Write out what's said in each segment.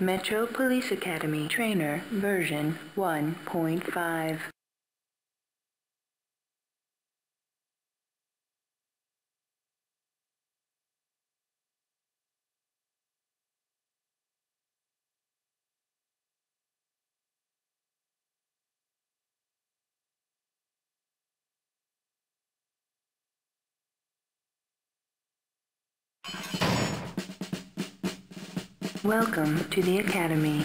Metro Police Academy Trainer version 1.5. Welcome to the Academy.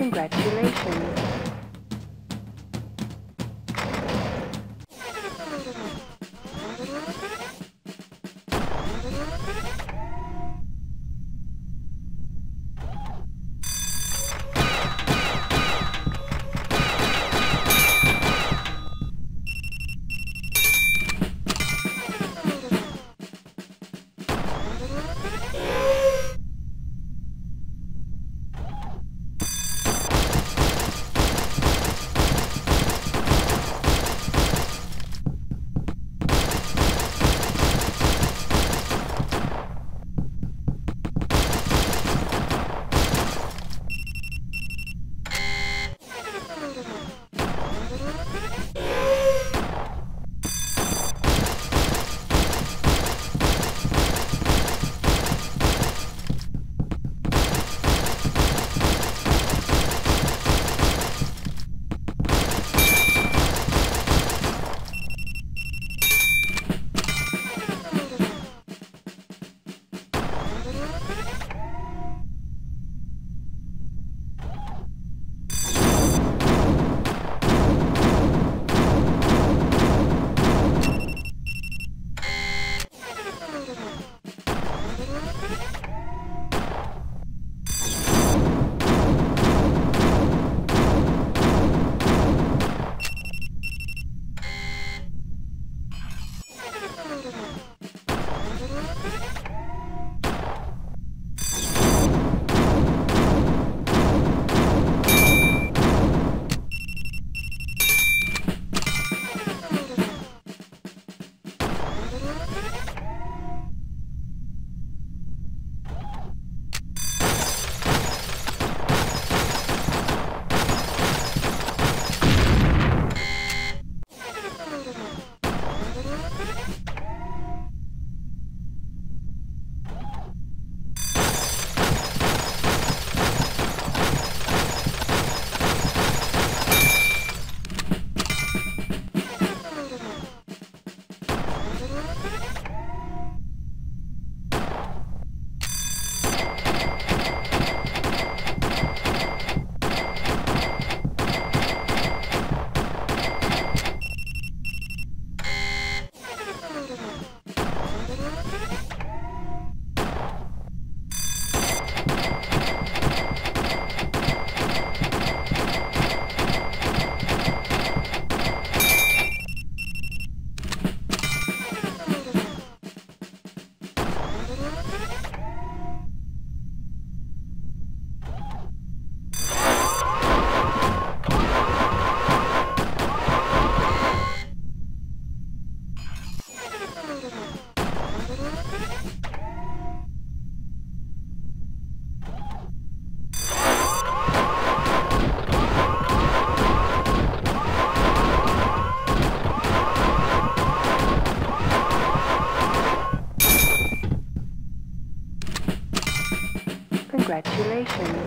Congratulations. Congratulations. Congratulations.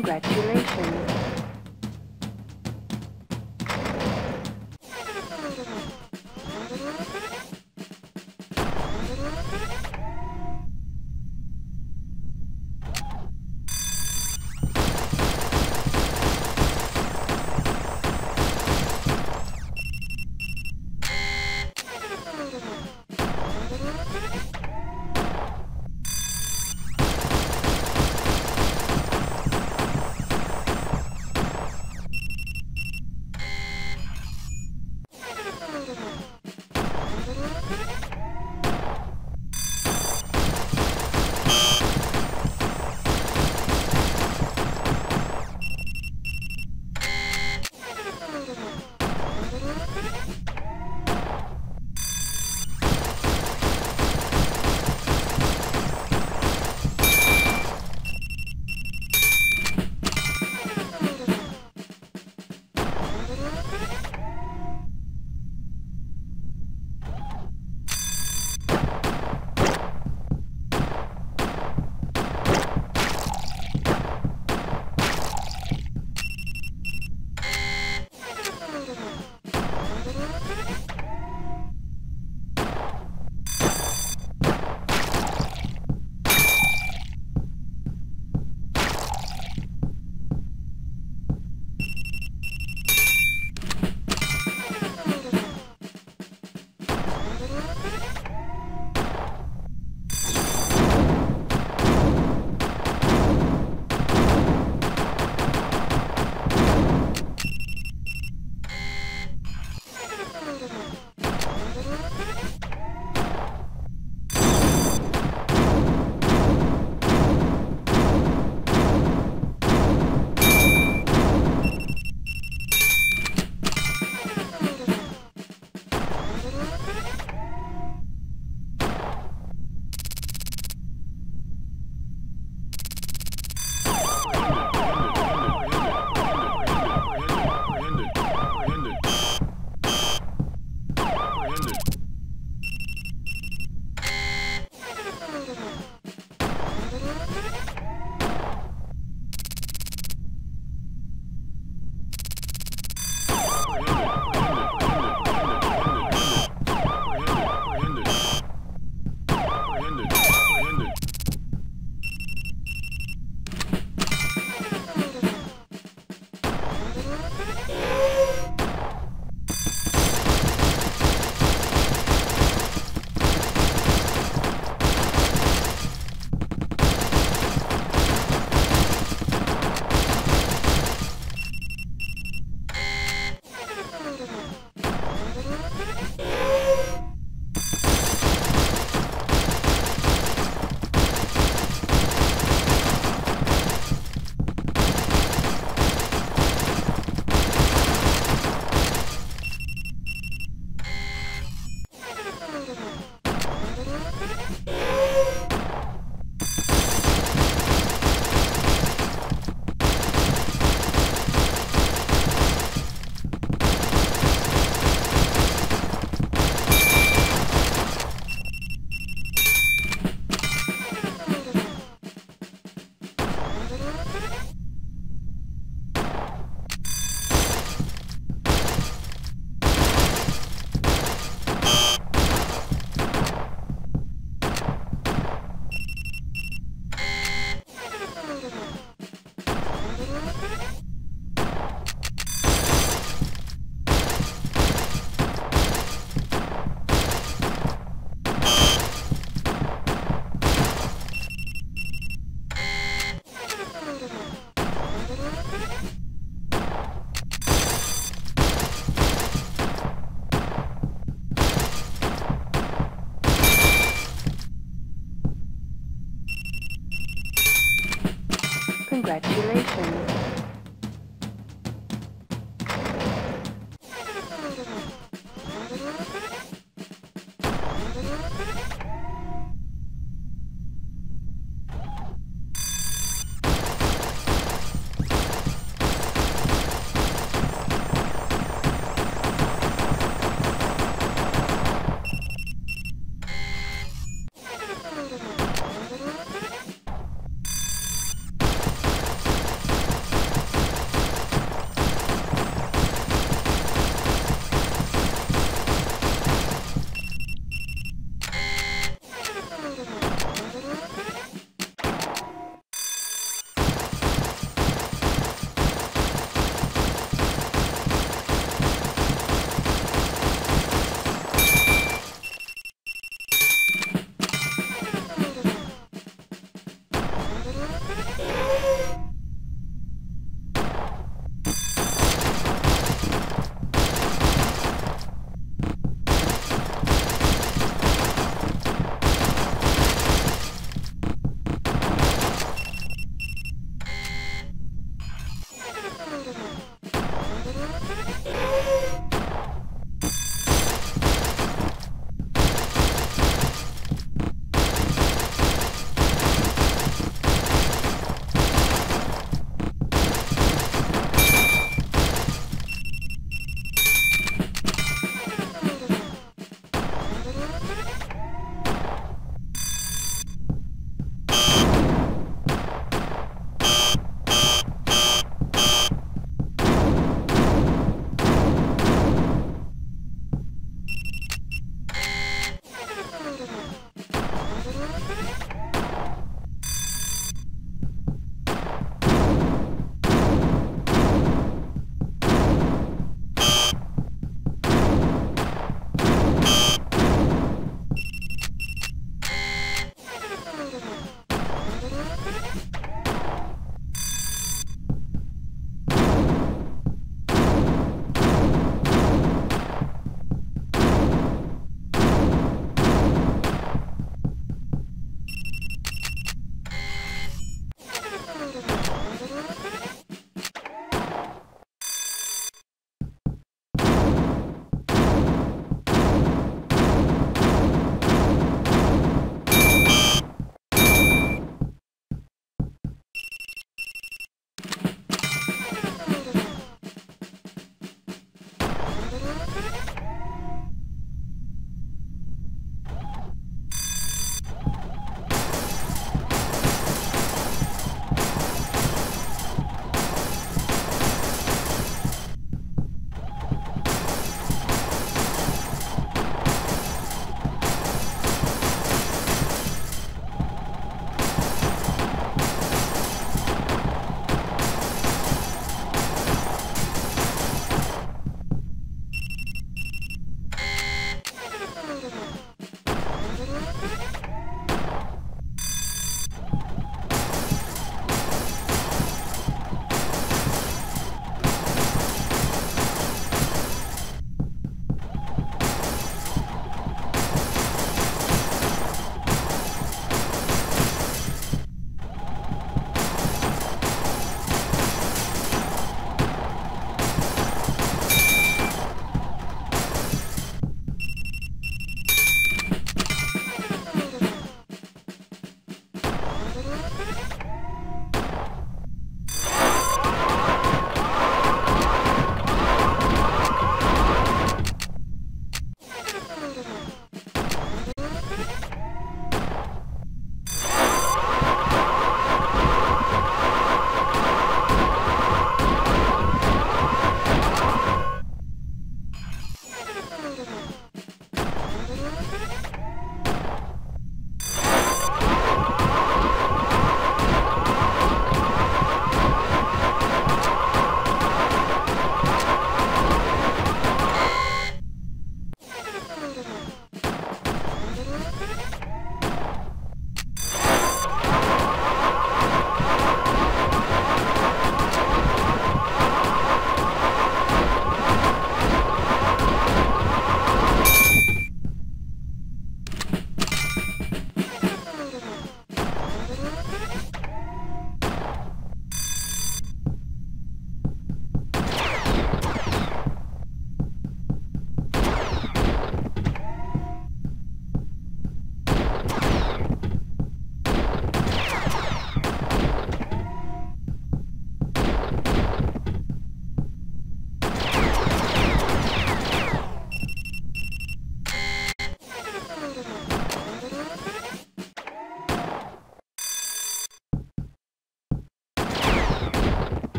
Congratulations. Congratulations.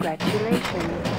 Congratulations.